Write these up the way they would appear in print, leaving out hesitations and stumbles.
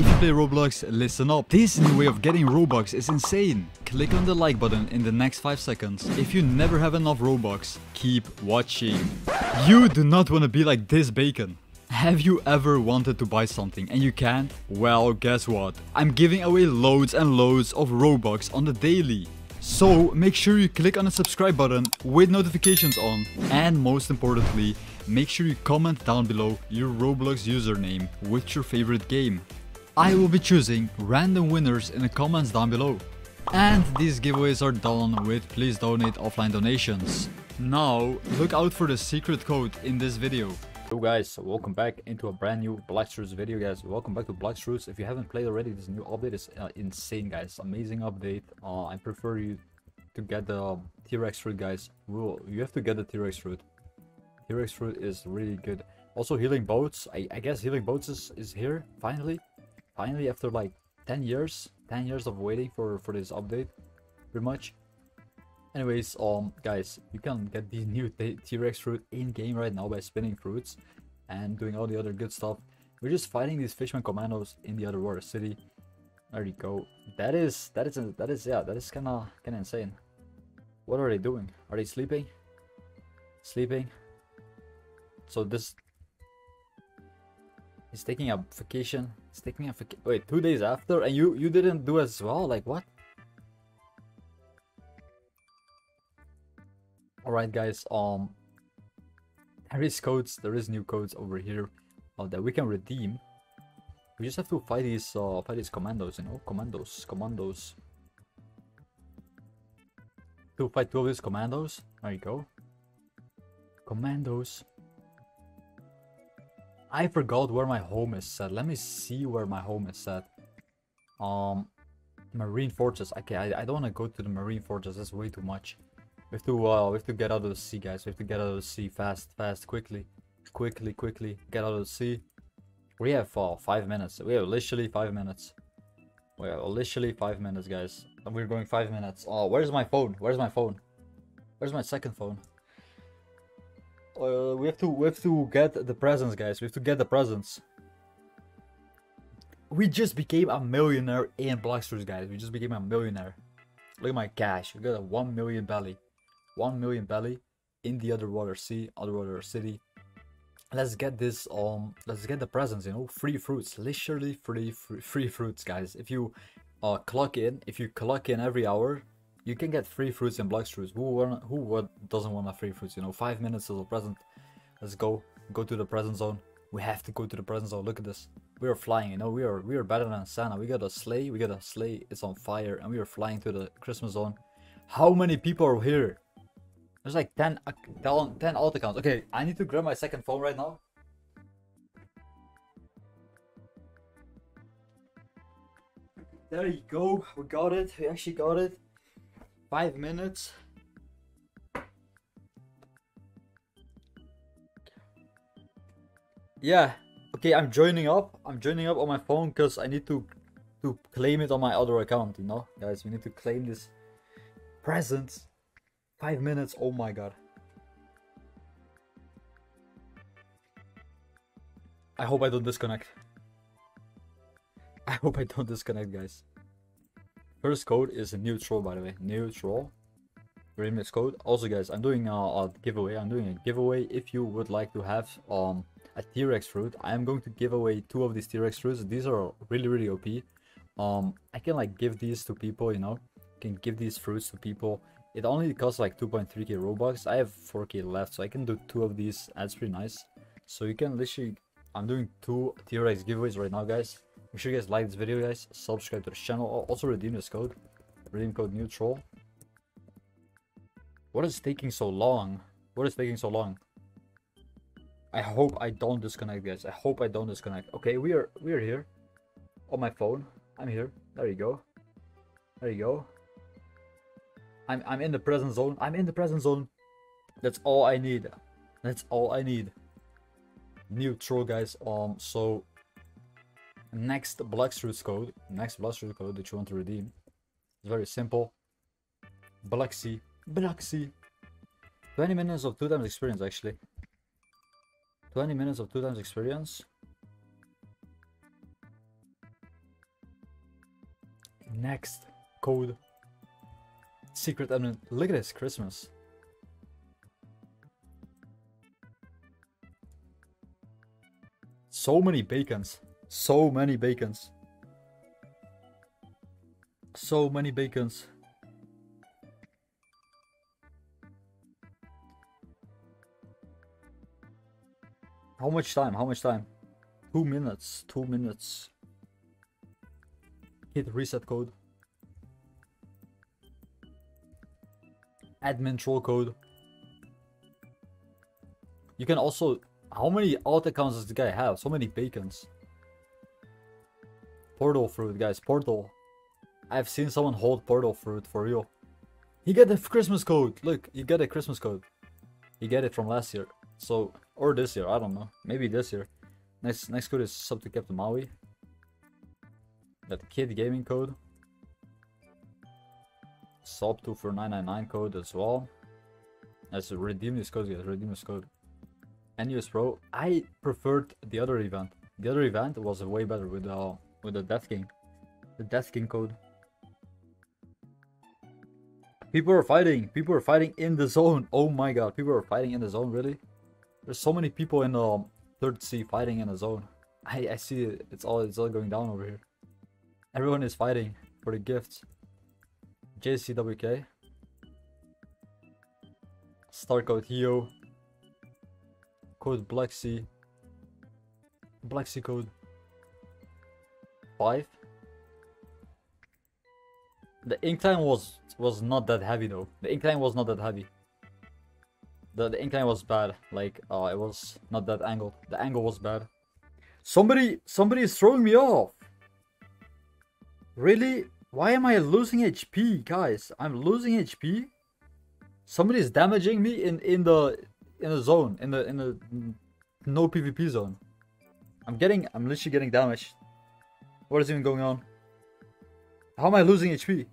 If you play Roblox, listen up. This new way of getting Robux is insane. Click on the like button in the next 5 seconds. If you never have enough Robux, keep watching. You do not want to be like this bacon. Have you ever wanted to buy something and you can't? Well, guess what? I'm giving away loads and loads of Robux on the daily. So make sure you click on the subscribe button with notifications on. And most importantly, make sure you comment down below your Roblox username with your favorite game. I will be choosing random winners in the comments down below. And these giveaways are done with please donate offline donations. Now, look out for the secret code in this video. Yo guys, welcome back into a brand new Blox Fruits video, guys. Welcome back to Blox Fruits. If you haven't played already, this new update is insane, guys. Amazing update. I prefer you to get the t-rex fruit, guys. You have to get the t-rex fruit. T-rex fruit is really good. Also healing boats. I guess healing boats is here finally. Finally, after like 10 years of waiting for this update, pretty much. Anyways, guys, you can get the new T-Rex fruit in game right now by spinning fruits and doing all the other good stuff. We're just fighting these fishman commandos in the underwater city. There you go. That is kind of insane. What are they doing? Are they sleeping? Sleeping. So this is taking a vacation. It's taking a vacation. Wait, 2 days after, and you didn't do as well. Like what? Alright guys, there is new codes over here that we can redeem. We just have to fight these commandos, you know, commandos. To fight 2 of these commandos, there you go. Commandos. I forgot where my home is set. Let me see where my home is set. Marine fortress. Okay, I don't want to go to the Marine fortress. That's way too much. We have to get out of the sea, guys. We have to get out of the sea fast, quickly. Get out of the sea. We have 5 minutes. We have literally 5 minutes. We have literally 5 minutes, guys. And we're going 5 minutes. Oh, where's my phone? Where's my phone? Where's my second phone? We have to get the presents, guys. We have to get the presents. We just became a millionaire in Blox Fruits, guys. We just became a millionaire. Look at my cash. We got a 1 million belly. 1 million belly in the underwater sea, underwater city. Let's get this let's get the presents, you know, free fruits, literally free fruits, guys. If you clock in every hour, you can get free fruits in Blox Fruits. Who doesn't want a free fruits, you know? 5 minutes is a present. Let's go to the present zone. We have to go to the present zone. Look at this. We are flying, you know, we are better than Santa. We got a sleigh, it's on fire, and we are flying to the Christmas zone. How many people are here? There's like 10 alt accounts. Okay, I need to grab my second phone right now. There you go. We got it. We actually got it. 5 minutes. Yeah. Okay, I'm joining up on my phone because I need to claim it on my other account, you know? Guys, we need to claim this present. 5 minutes, oh my god. I hope I don't disconnect. I hope I don't disconnect, guys. First code is neutral, by the way. Neutral. Remix code. Also, guys, I'm doing a giveaway. If you would like to have a T-Rex fruit, I am going to give away 2 of these T-Rex fruits. These are really OP. I can like give these to people, you know. Can give these fruits to people. It only costs like 2.3k Robux. I have 4k left, so I can do 2 of these. That's pretty nice. So you can literally, I'm doing 2 T-Rex giveaways right now, guys. Make sure you guys like this video, guys. Subscribe to the channel. Also redeem this code. Redeem code neutral. What is taking so long? What is taking so long? I hope I don't disconnect, guys. I hope I don't disconnect. Okay, we are here. On my phone. I'm here. There you go. There you go. I'm in the present zone. I'm in the present zone. That's all I need. That's all I need. Neutral, guys. So next Blox Fruits code. Next Blox Fruits code that you want to redeem. It's very simple. Bloxy. 20 minutes of 2 times experience, actually. 20 minutes of 2 times experience. Next code. Secret admin. Look at this, Christmas. So many bacons. So many bacons. So many bacons. How much time? How much time? 2 minutes. 2 minutes. Hit reset code. Admin troll code. You can also... How many alt accounts does the guy have? So many bacons. Portal fruit, guys. Portal. I've seen someone hold portal fruit for real. You get the Christmas code. Look, you get a Christmas code. You get it from last year. So... Or this year, I don't know. Maybe this year. Next code is sub to Captain Maui. That kid gaming code. Sub to for 999 code as well. Let's redeem this code, guys. Redeem this code. NUS Pro. I preferred the other event. The other event was way better with the Death King. The Death King code. People are fighting. People are fighting in the zone. Oh my god. People are fighting in the zone, really? There's so many people in the third sea fighting in a zone. I see it. It's all going down over here. Everyone is fighting for the gifts. JCWK. Star code Hio. Code Black Sea. Black Sea code 5. The ink time was not that heavy though. The ink time was not that heavy. The incline was bad, like it was not that angle. The angle was bad. Somebody is throwing me off. Really? Why am I losing HP, guys? I'm losing HP. Somebody is damaging me in the zone, in the no PvP zone. I'm literally getting damaged. What is even going on? How am I losing HP?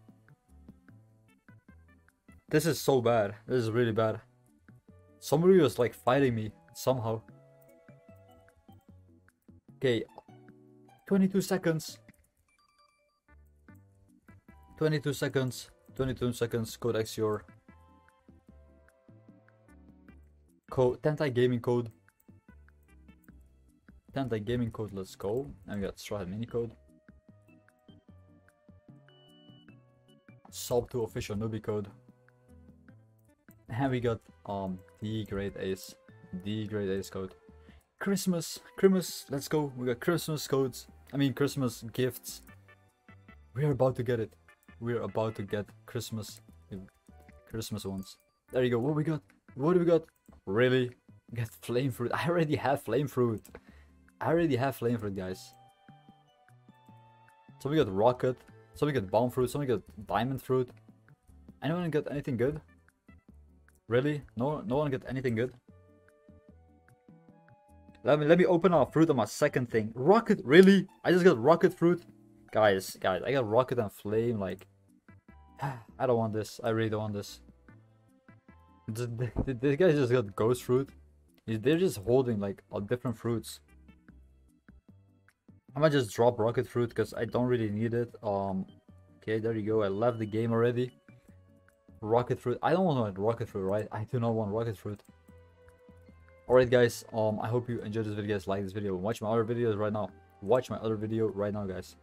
This is so bad. This is really bad. Somebody was like fighting me somehow. Okay. 22 seconds. 22 seconds. 22 seconds. Code XYOR. Code Tentai Gaming code. Tentai Gaming code. Let's go. And we got Strahd Mini code. Sub to official newbie code. And we got D grade ace code. Christmas, let's go. We got Christmas codes. I mean Christmas gifts. We're about to get it. We're about to get Christmas ones. There you go. What we got? What do we got? Really? We got flame fruit. I already have flame fruit. I already have flame fruit, guys. So we got rocket. So we got bomb fruit. So we got diamond fruit. Anyone got anything good? Really? No one got anything good? Let me open our fruit on my second thing. Rocket, really? I just got rocket fruit? Guys, I got rocket and flame, like... I don't want this. I really don't want this. This guy just got ghost fruit. They're just holding, like, different fruits. I might just drop rocket fruit, because I don't really need it. Okay, there you go. I left the game already. Rocket fruit. I don't want rocket fruit, right? I do not want rocket fruit. Alright guys, I hope you enjoyed this video, guys. Like this video, watch my other videos right now. Guys.